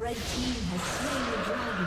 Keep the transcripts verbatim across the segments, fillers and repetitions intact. Red team has slain the dragon.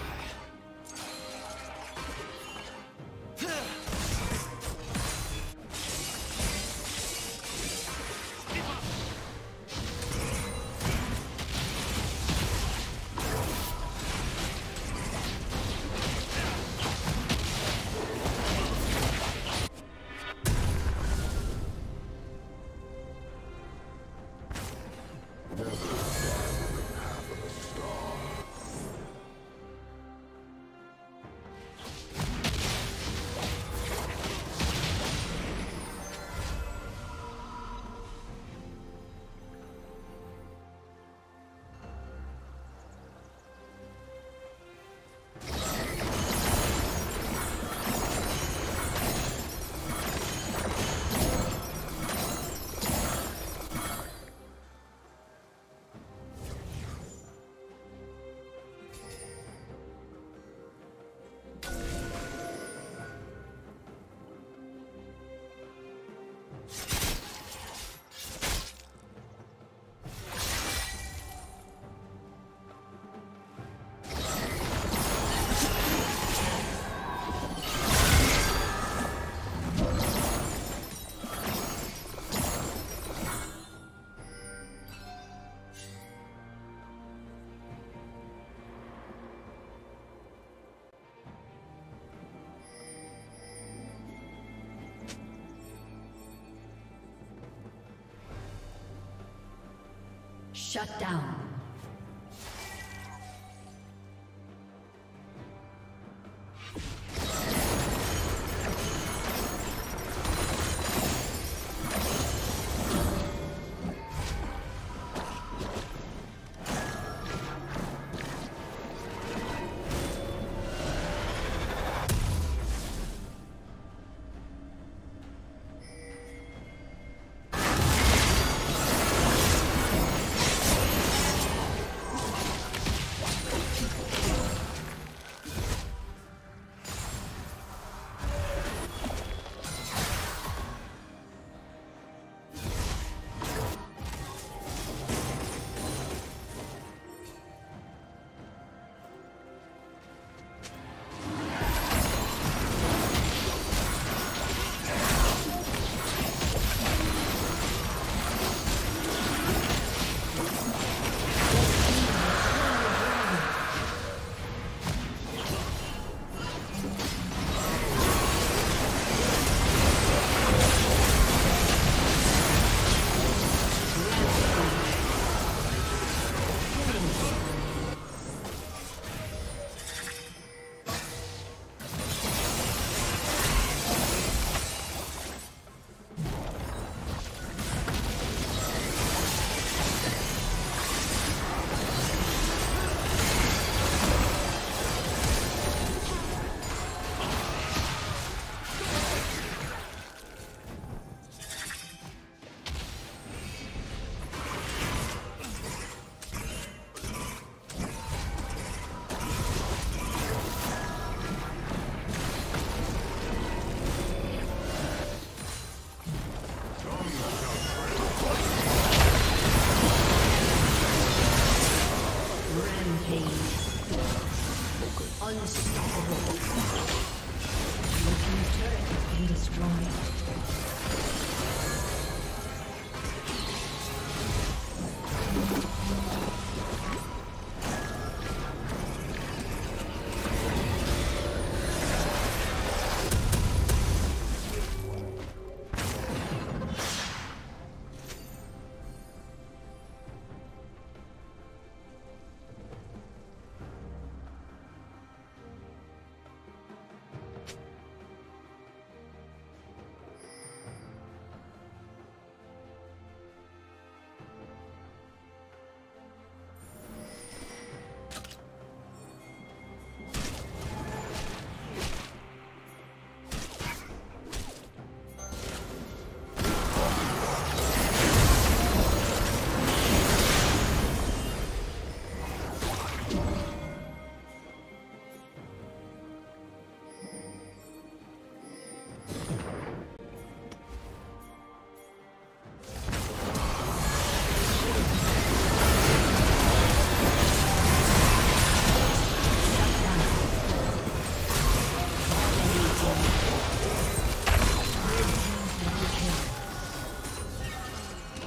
Shut down.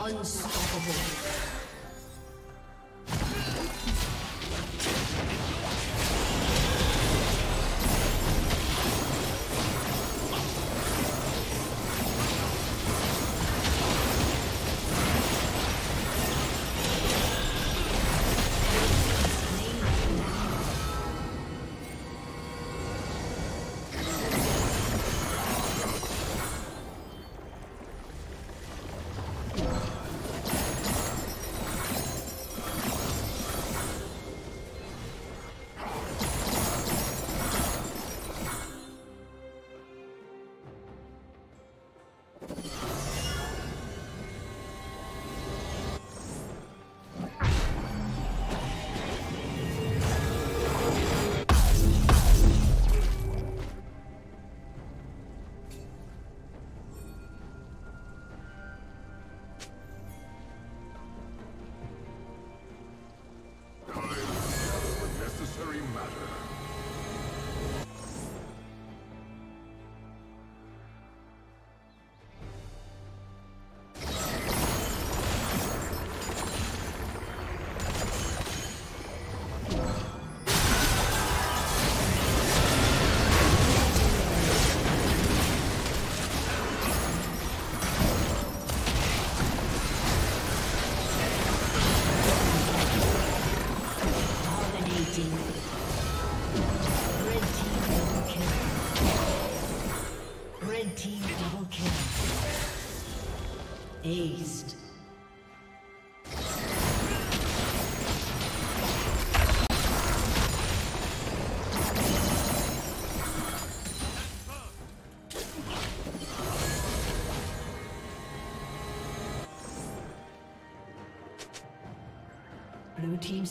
Unstoppable. Your team's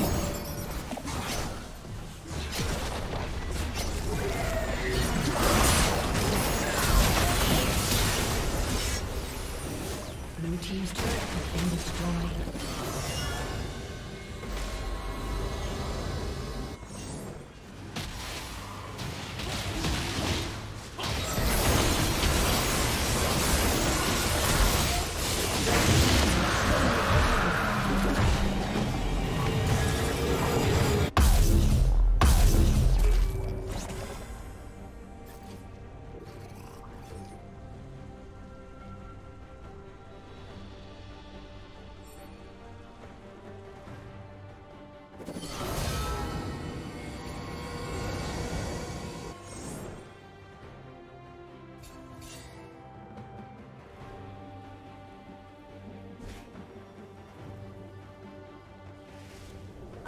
Aced. Blue team's turret has been destroyed.